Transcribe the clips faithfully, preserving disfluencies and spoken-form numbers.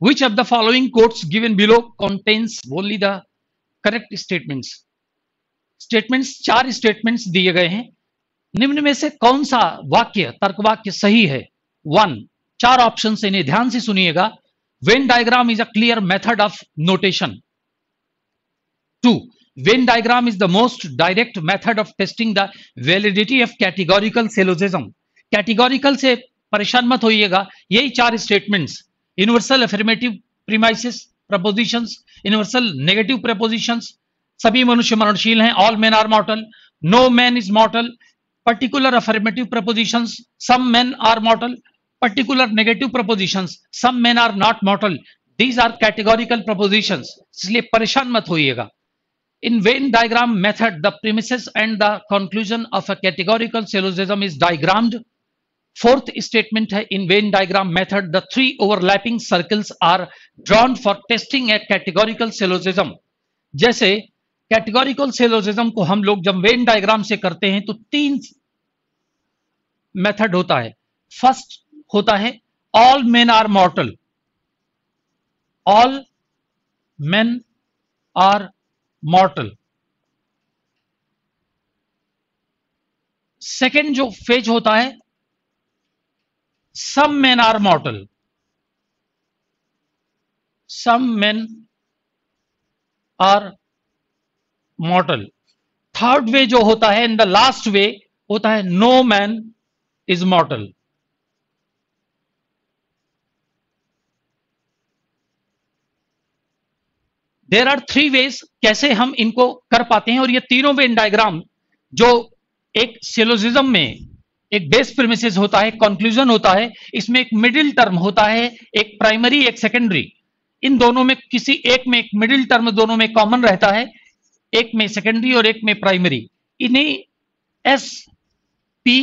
Which of the following quotes given below contains only the correct statements? Statements चार statements दिए गए हैं, निम्न में से कौन सा वाक्य तर्कवाक्य सही है? वन, चार ऑप्शन इन्हें ध्यान से सुनिएगा। Venn diagram is a clear method of notation. Two, Venn diagram is the most direct method of testing the validity of categorical syllogism. Categorical से परेशान मत होइएगा, यही चार statements, universal affirmative premises propositions, universal negative propositions, सभी मनुष्य मरणशील हैं, all men are mortal, no man is mortal, particular affirmative propositions, some men are mortal, particular negative propositions, some men are not mortal, these are categorical propositions, इसलिए परेशान मत होइएगा। In Venn diagram method the premises and the conclusion of a categorical syllogism is diagrammed. Fourth statement है, in Venn diagram method the three overlapping circles are drawn for testing a categorical syllogism. जैसे categorical syllogism को हम लोग जब Venn diagram से करते हैं तो तीन मेथड होता है। फर्स्ट होता है all men are mortal, all men are mortal. Second जो फेज होता है some men are mortal, some men are mortal. Third way जो होता है, इन द लास्ट वे होता है no man is mortal. There are three ways कैसे हम इनको कर पाते हैं, और ये तीनों वेन डायग्राम जो एक सिलोजिज्म में एक बेस प्रीमिसेस होता है, कंक्लूजन होता है, इसमें एक मिडिल टर्म होता है, एक प्राइमरी एक सेकेंडरी, इन दोनों में किसी एक में एक मिडिल टर्म दोनों में कॉमन रहता है, एक में सेकेंडरी और एक में प्राइमरी। इन्हीं एस पी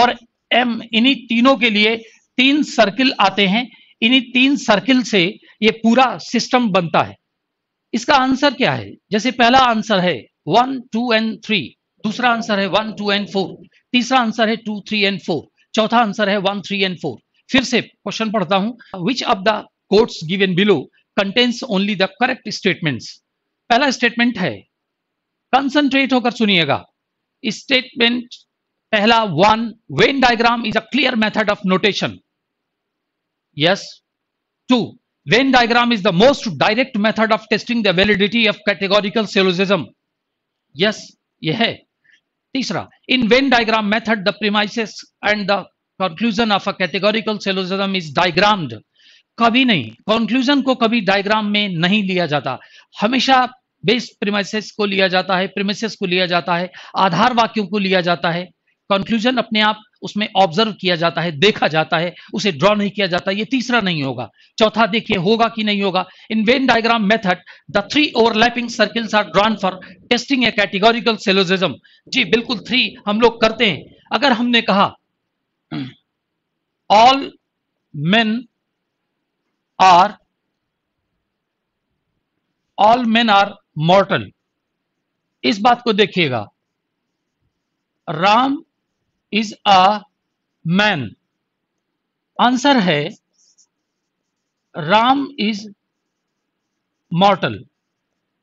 और एम इन्हीं तीनों के लिए तीन सर्किल आते हैं, इन्हीं तीन सर्किल से ये पूरा सिस्टम बनता है। इसका आंसर क्या है? जैसे पहला आंसर है वन टू एंड थ्री, दूसरा आंसर है वन टू एंड फोर, तीसरा आंसर है टू थ्री एंड फोर, चौथा आंसर है वन थ्री एंड फोर। फिर से क्वेश्चन पढ़ता हूं, which of the quotes given below contains only the correct statements. पहला स्टेटमेंट है, कंसंट्रेट होकर सुनिएगा, स्टेटमेंट पहला one, Venn diagram is a clear method of notation. Yes. Two, Venn diagram is the most direct method of testing the validity of categorical syllogism. Yes, यह है। तीसरा, in Venn diagram method the premises and the conclusion of a categorical syllogism is diagrammed. कभी नहीं, conclusion को कभी diagram में नहीं लिया जाता, हमेशा बेस प्रीमिसेस को लिया जाता है, प्रीमिसेस को लिया जाता है, आधार वाक्यों को लिया जाता है। कंक्लूजन अपने आप उसमें ऑब्जर्व किया जाता है, देखा जाता है, उसे ड्रॉ नहीं किया जाता। ये तीसरा नहीं होगा। चौथा देखिए होगा कि नहीं होगा, in Venn diagram method the three overlapping circles are drawn for testing a categorical syllogism. जी बिल्कुल, थ्री हम लोग करते हैं। अगर हमने कहा all men are all men are mortal, इस बात को देखिएगा, Ram is a man, answer है राम इज मॉर्टल।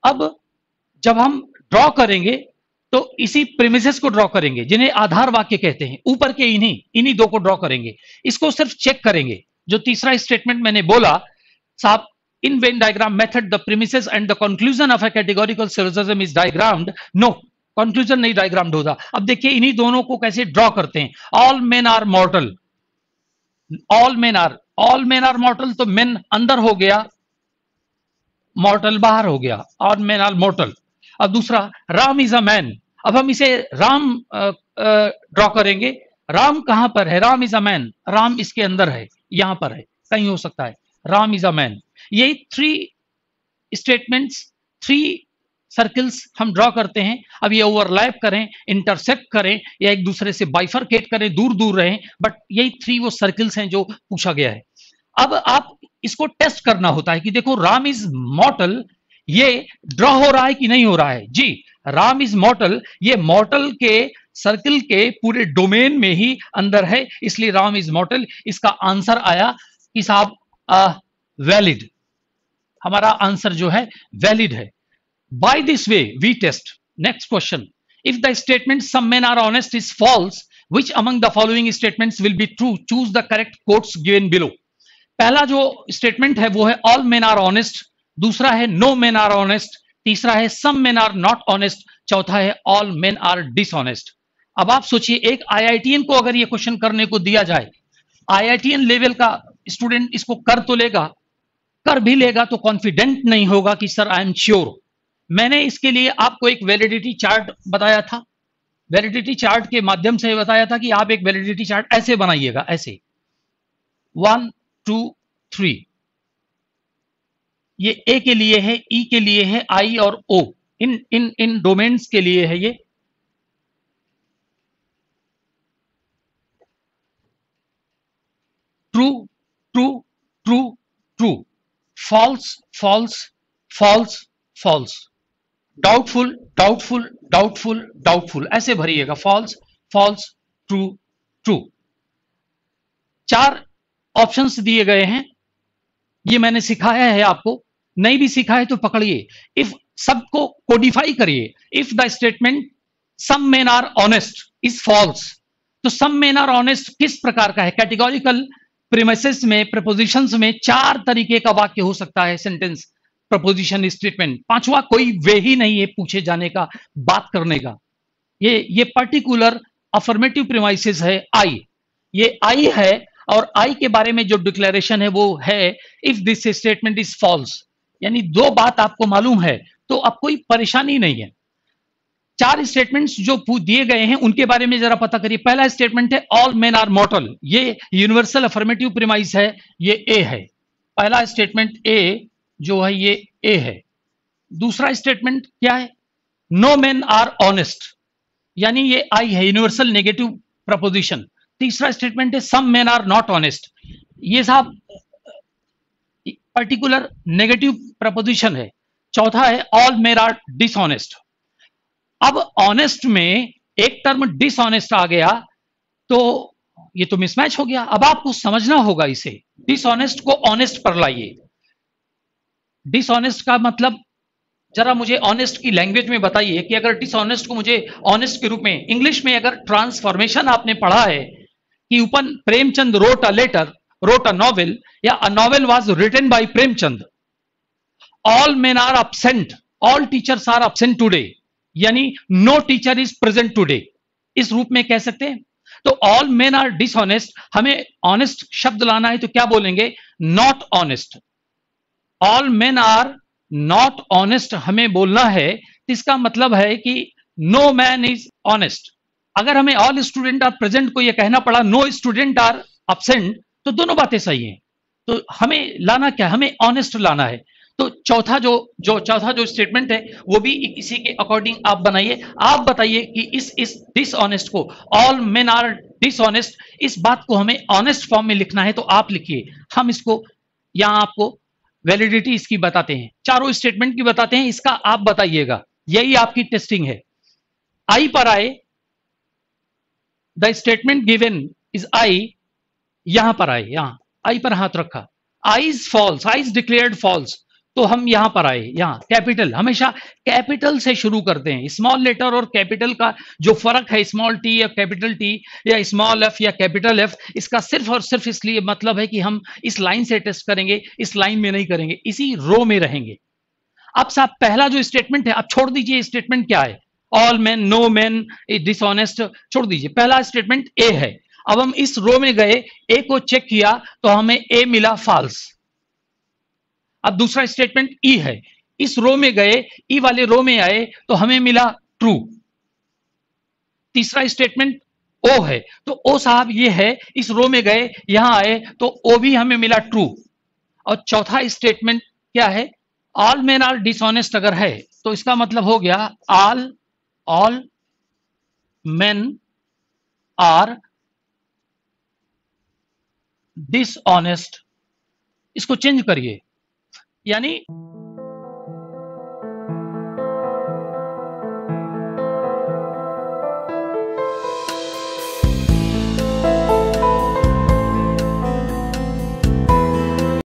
अब जब हम ड्रॉ करेंगे तो इसी प्रीमिसेस को ड्रॉ करेंगे जिन्हें आधार वाक्य कहते हैं, ऊपर के इन्हीं इन्हीं दो को ड्रॉ करेंगे। इसको सिर्फ चेक करेंगे, जो तीसरा स्टेटमेंट मैंने बोला साहब, in Venn diagram method the premises and the conclusion of a categorical syllogism is diagrammed. No, conclusion नहीं डायग्राम्ड होता। अब देखिए इन्हीं दोनों को कैसे ड्रॉ करते हैं। All men are mortal, all men are all men are mortal, तो मेन अंदर हो गया, मॉर्टल बाहर हो गया, ऑल मेन आर मॉर्टल। अब दूसरा, राम इज अ मैन, अब हम इसे राम ड्रॉ करेंगे। राम कहां पर है? Ram is a man, Ram इसके अंदर है, यहां पर है, कहीं हो सकता है, राम इज अ मैन। यही थ्री स्टेटमेंट्स, थ्री सर्कल्स हम ड्रॉ करते हैं। अब ये ओवरलैप करें, इंटरसेक्ट करें, या एक दूसरे से बाइफरकेट करें, दूर दूर रहें, बट यही थ्री वो सर्कल्स हैं जो पूछा गया है। अब आप इसको टेस्ट करना होता है कि देखो राम इज मॉर्टल, ये ड्रॉ हो रहा है कि नहीं हो रहा है। जी, राम इज मॉर्टल, ये मॉर्टल के सर्कल के पूरे डोमेन में ही अंदर है, इसलिए राम इज मॉर्टल। इसका आंसर आया कि साहब वैलिड, हमारा आंसर जो है वैलिड है। By this way we test. Next question, if the statement some men are honest is false, which among the following statements will be true, choose the correct quotes given below. पहला जो statement है वो है all men are honest, दूसरा है no main are honest, तीसरा है some men are not honest, चौथा है ऑल मेन आर डिसऑनेस्ट। अब आप सोचिए एक आईआईटीएन को अगर ये क्वेश्चन करने को दिया जाए, आईआईटीएन लेवल का स्टूडेंट इसको कर तो लेगा, कर भी लेगा तो कॉन्फिडेंट नहीं होगा कि सर आई एम श्योर। मैंने इसके लिए आपको एक वैलिडिटी चार्ट बताया था, वैलिडिटी चार्ट के माध्यम से बताया था कि आप एक वैलिडिटी चार्ट ऐसे बनाइएगा, ऐसे वन टू थ्री, ये ए के लिए है, ई के लिए है, आई और ओ, इन इन इन डोमेन्स के लिए है ये। True true true true, false false false false, doubtful doubtful doubtful doubtful, ऐसे भरिएगा, फॉल्स फॉल्स ट्रू ट्रू। चार ऑप्शंस दिए गए हैं, ये मैंने सिखाया है आपको, नहीं भी सीखा है तो पकड़िए। इफ सबको कोडिफाई करिए, if the statement some men are honest is false, तो सम मेन आर ऑनेस्ट किस प्रकार का है? कैटेगोरिकल प्रीमिसेस में, प्रपोजिशंस में चार तरीके का वाक्य हो सकता है, सेंटेंस, प्रपोजिशन, स्टेटमेंट। पांचवा कोई वे ही नहीं है पूछे जाने का, बात करने का। ये ये पर्टिकुलर अफर्मेटिव प्रीमिसेस है आई, ये आई है, और आई के बारे में जो डिक्लेरेशन है वो है if this statement is false, यानी दो बात आपको मालूम है तो अब कोई परेशानी नहीं है। चार स्टेटमेंट्स जो दिए गए हैं उनके बारे में जरा पता करिए। पहला स्टेटमेंट है ऑल मेन आर मॉर्टल, ये यूनिवर्सल अफर्मेटिव प्रीमाइस है, ये ए है, पहला स्टेटमेंट ए जो है ये ए है। दूसरा स्टेटमेंट क्या है? नो मेन आर ऑनेस्ट, यानी ये आई है, यूनिवर्सल नेगेटिव प्रपोजिशन। तीसरा स्टेटमेंट है some men are not honest, ये साहब पर्टिकुलर नेगेटिव प्रपोजिशन है। चौथा है ऑल मेन आर डिसऑनेस्ट। अब ऑनेस्ट में एक टर्म डिसऑनेस्ट आ गया तो ये तो मिसमैच हो गया। अब आपको समझना होगा इसे, डिसऑनेस्ट को ऑनेस्ट पर लाइए। डिसऑनेस्ट का मतलब जरा मुझे ऑनेस्ट की लैंग्वेज में बताइए कि अगर डिसऑनेस्ट को मुझे ऑनेस्ट के रूप में, इंग्लिश में अगर ट्रांसफॉर्मेशन आपने पढ़ा है कि ऊपन Premchand wrote a letter, wrote a novel, या a novel was written by Premchand. All men are absent, all teachers are absent today, यानी no teacher is present today, इस रूप में कह सकते हैं। तो ऑल मेन आर डिसऑनेस्ट, हमें ऑनेस्ट शब्द लाना है तो क्या बोलेंगे? Not honest. All men are not honest हमें बोलना है, इसका मतलब है कि नो मैन इज ऑनेस्ट। अगर हमें ऑल स्टूडेंट आर प्रेजेंट को यह कहना पड़ा नो स्टूडेंट आर अब्सेंट, तो दोनों बातें सही हैं। तो हमें लाना क्या? हमें ऑनेस्ट लाना है। तो चौथा जो जो चौथा जो स्टेटमेंट है वो भी इसी के अकॉर्डिंग आप बनाइए। आप बताइए कि इस इस डिसऑनेस्ट को, ऑल मेन आर डिसऑनेस्ट, इस बात को हमें ऑनेस्ट फॉर्म में लिखना है तो आप लिखिए। हम इसको यहाँ आपको वैलिडिटी इसकी बताते हैं, चारों स्टेटमेंट की बताते हैं, इसका आप बताइएगा, यही आपकी टेस्टिंग है। आई पर आए, the statement given is I, यहां पर आए, यहां आई पर हाथ रखा, I is false, I is declared false, तो हम यहां पर आए, यहां कैपिटल, हमेशा कैपिटल से शुरू करते हैं। स्मॉल लेटर और कैपिटल का जो फर्क है, स्मॉल टी या कैपिटल टी या स्मॉल एफ या कैपिटल एफ, इसका सिर्फ और सिर्फ इसलिए मतलब है कि हम इस लाइन से टेस्ट करेंगे, इस लाइन में नहीं करेंगे, इसी रो में रहेंगे। अब साहब पहला जो स्टेटमेंट है आप छोड़ दीजिए, स्टेटमेंट क्या है? All man, no man, dishonest, छोड़ दीजिए, पहला स्टेटमेंट ए है। अब हम इस रो में गए, ए को चेक किया तो हमें ए मिला फॉल्स। अब दूसरा स्टेटमेंट ई है, इस रो में गए, ई वाले रो में आए तो हमें मिला ट्रू। तीसरा स्टेटमेंट ओ है, तो ओ साहब ये है, इस रो में गए, यहां आए तो ओ भी हमें मिला ट्रू। और चौथा स्टेटमेंट क्या है? ऑल मेन आर डिसऑनेस्ट अगर है तो इसका मतलब हो गया all all men are dishonest, इसको चेंज करिए, यानी